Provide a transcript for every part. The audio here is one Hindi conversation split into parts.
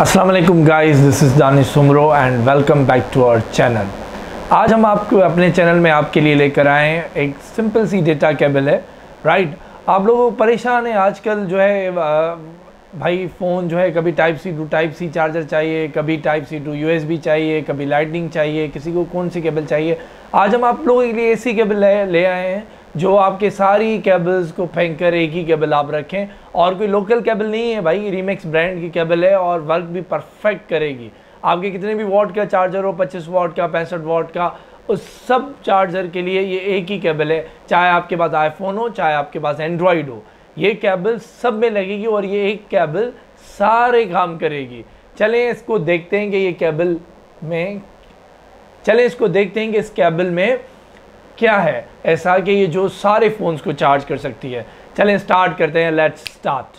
अस्सलामुअलैकुम guys, this is Danish Soomro and welcome back to our channel. आज हम आपको अपने चैनल में आपके लिए लेकर आए एक सिंपल सी डेटा केबल है, राइट। आप लोग परेशान हैं आजकल, जो है भाई फ़ोन जो है कभी type C to type C charger चाहिए, कभी टाइप सी टू USB चाहिए, कभी लाइटनिंग चाहिए, किसी को कौन सी केबल चाहिए। आज हम आप लोगों के लिए ऐसी केबल ले आए हैं जो आपके सारी केबल्स को फेंक कर एक ही केबल आप रखें। और कोई लोकल केबल नहीं है भाई, रीमैक्स ब्रांड की केबल है और वर्क भी परफेक्ट करेगी। आपके कितने भी वॉट का चार्जर हो, 25 वॉट का, 65 वॉट का, उस सब चार्जर के लिए ये एक ही केबल है। चाहे आपके पास आईफोन हो, चाहे आपके पास एंड्रॉयड हो, ये केबल सब में लगेगी और ये एक केबल सारे काम करेगी। चलें इसको देखते हैं कि इस केबल में क्या है ऐसा कि ये जो सारे फोन्स को चार्ज कर सकती है। चलें स्टार्ट करते हैं, लेट्स स्टार्ट।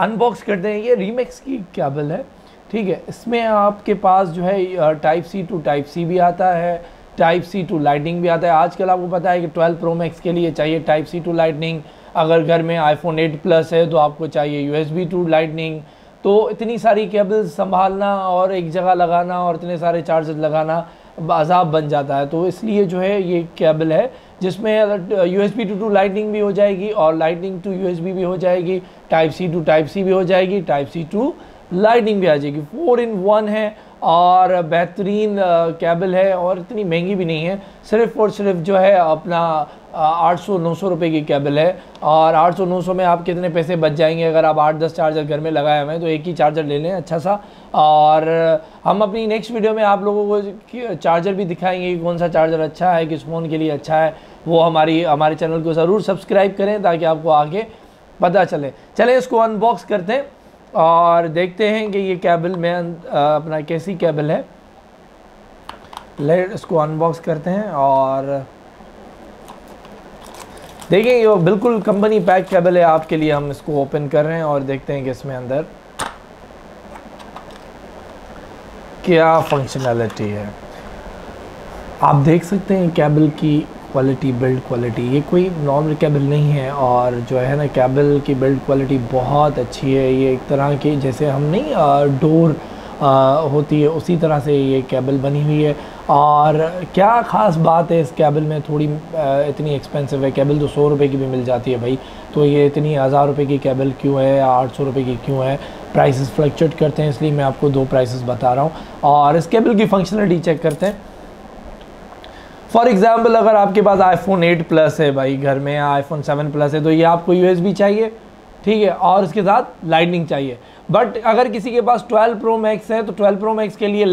अनबॉक्स करते हैं। ये रीमैक्स की केबल है, ठीक है। इसमें आपके पास जो है type C to type C भी आता है, टाइप सी टू लाइटनिंग भी आता है। आजकल आपको पता है कि 12 प्रो मैक्स के लिए चाहिए टाइप सी टू लाइटनिंग, अगर घर में आईफोन 8 प्लस है तो आपको चाहिए USB टू लाइटनिंग। तो इतनी सारी केबल्स संभालना और एक जगह लगाना और इतने सारे चार्जर लगाना अजाब बन जाता है। तो इसलिए जो है ये केबल है जिसमें अगर USB टू लाइटनिंग भी हो जाएगी और लाइटनिंग टू USB भी हो जाएगी, type C to type C भी हो जाएगी, टाइप सी टू लाइटनिंग भी आ जाएगी। 4 in 1 है और बेहतरीन केबल है और इतनी महंगी भी नहीं है। सिर्फ़ और सिर्फ जो है अपना 800-900 रुपये की केबल है। और 800-900 में आप कितने पैसे बच जाएंगे अगर आप 8-10 चार्जर घर में लगाए हुए हैं तो एक ही चार्जर ले लें अच्छा सा। और हम अपनी नेक्स्ट वीडियो में आप लोगों को चार्जर भी दिखाएंगे कि कौन सा चार्जर अच्छा है, किस फ़ोन के लिए अच्छा है। वो हमारे चैनल को ज़रूर सब्सक्राइब करें ताकि आपको आगे पता चले। चलें इसको अनबॉक्स करते हैं और देखते हैं कि ये केबल में अपना कैसी केबल है। लेट इसको अनबॉक्स करते हैं और देखिए ये बिल्कुल कंपनी पैक केबल है आपके लिए। हम इसको ओपन कर रहे हैं और देखते हैं कि इसमें अंदर क्या फंक्शनैलिटी है। आप देख सकते हैं केबल की क्वालिटी, बिल्ड क्वालिटी। ये कोई नॉर्मल केबल नहीं है और जो है ना केबल की बिल्ड क्वालिटी बहुत अच्छी है। ये एक तरह की जैसे हम नहीं डोर होती है उसी तरह से ये केबल बनी हुई है। और क्या ख़ास बात है इस केबल में, थोड़ी इतनी एक्सपेंसिव है केबल तो 100 रुपए की भी मिल जाती है भाई, तो ये इतनी 1000 रुपए की केबल क्यों है, 800 रुपए की क्यों है। प्राइसेस फ्लक्चुएट करते हैं इसलिए मैं आपको 2 प्राइसेस बता रहा हूँ। और इस केबल की फंक्शनलिटी चेक करते हैं। फॉर एग्ज़ाम्पल अगर आपके पास आईफोन 8 प्लस है भाई, घर में आईफोन 7 प्लस है तो ये आपको USB चाहिए, ठीक है, और इसके साथ लाइटनिंग चाहिए। बट अगर किसी के पास 12 प्रो मैक्स है तो 12 प्रो मैक्स के लिए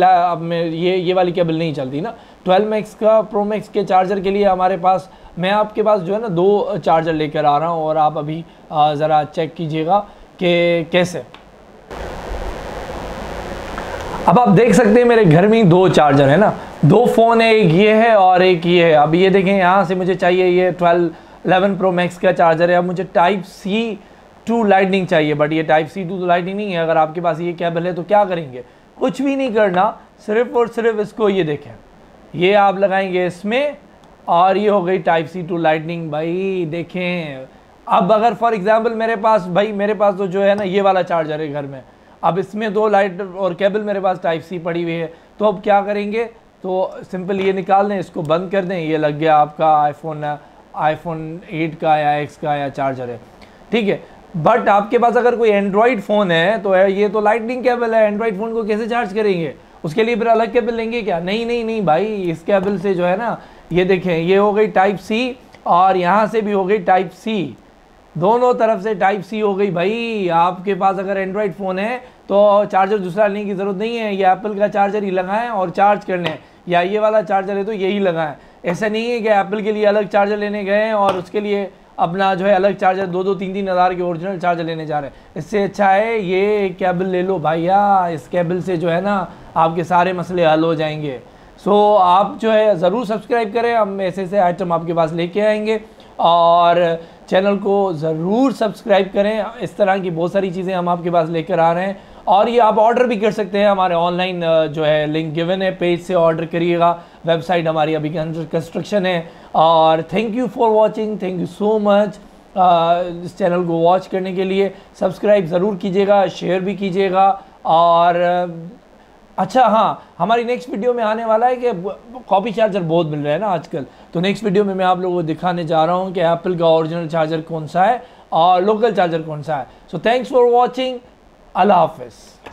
ये वाली केबल नहीं चलती ना। 12 मैक्स का प्रो मैक्स के चार्जर के लिए हमारे पास, मैं आपके पास जो है ना 2 चार्जर लेकर आ रहा हूँ और आप अभी ज़रा चेक कीजिएगा कि कैसे। अब आप देख सकते हैं मेरे घर में 2 चार्जर है ना, 2 फ़ोन है, एक ये है और एक ये है। अब ये देखें यहाँ से मुझे चाहिए ये 11 प्रो मैक्स का चार्जर है। अब मुझे टाइप सी टू लाइटनिंग चाहिए, बट ये टाइप सी टू लाइटनिंग नहीं है। अगर आपके पास ये केबल है तो क्या करेंगे, कुछ भी नहीं करना, सिर्फ़ और सिर्फ इसको ये देखें, ये आप लगाएंगे इसमें और ये हो गई टाइप सी टू लाइटनिंग। भाई देखें, अब अगर फॉर एग्ज़ाम्पल मेरे पास तो जो है ना ये वाला चार्जर है घर में, अब इसमें 2 लाइट और केबल मेरे पास टाइप सी पड़ी हुई है। तो अब क्या करेंगे, तो सिंपल ये निकाल दें, इसको बंद कर दें, ये लग गया आपका आईफोन 8 का या X का या चार्जर है, ठीक है। बट आपके पास अगर कोई एंड्रॉयड फ़ोन है तो ये तो लाइटनिंग केबल है, एंड्रॉयड फ़ोन को कैसे चार्ज करेंगे, उसके लिए फिर अलग केबल लेंगे क्या। नहीं भाई, इस केबल से जो है ना ये देखें, ये हो गई टाइप सी और यहाँ से भी हो गई टाइप सी, दोनों तरफ से टाइप सी हो गई। भाई आपके पास अगर एंड्रॉयड फ़ोन है तो चार्जर दूसरा लेने की ज़रूरत नहीं है, ये एप्पल का चार्जर ही लगाएं और चार्ज कर लें, या ये वाला चार्जर है तो यही लगाएं। ऐसा नहीं है कि एप्पल के लिए अलग चार्जर लेने गए हैं और उसके लिए अपना जो है अलग चार्जर 2-3 हज़ार के ओरिजिनल चार्जर लेने जा रहे हैं। इससे अच्छा है ये केबल ले लो भैया, इस केबल से जो है ना आपके सारे मसले हल हो जाएंगे। सो आप जो है ज़रूर सब्सक्राइब करें, हम ऐसे आइटम आपके पास लेके आएंगे। और चैनल को ज़रूर सब्सक्राइब करें। इस तरह की बहुत सारी चीज़ें हम आपके पास लेकर आ रहे हैं और ये आप ऑर्डर भी कर सकते हैं, हमारे ऑनलाइन जो है लिंक गिवन है, पेज से ऑर्डर करिएगा। वेबसाइट हमारी अभी अंडर कंस्ट्रक्शन है। और thank you for watching, thank you so much इस चैनल को वॉच करने के लिए। सब्सक्राइब ज़रूर कीजिएगा, शेयर भी कीजिएगा। और अच्छा हाँ, हमारी नेक्स्ट वीडियो में आने वाला है कि कॉपी चार्जर बहुत मिल रहा है ना आजकल, तो नेक्स्ट वीडियो में मैं आप लोगों को दिखाने जा रहा हूँ कि एप्पल का ओरिजिनल चार्जर कौन सा है और लोकल चार्जर कौन सा है। सो थैंक्स फॉर वॉचिंग, अल्लाह हाफिज़।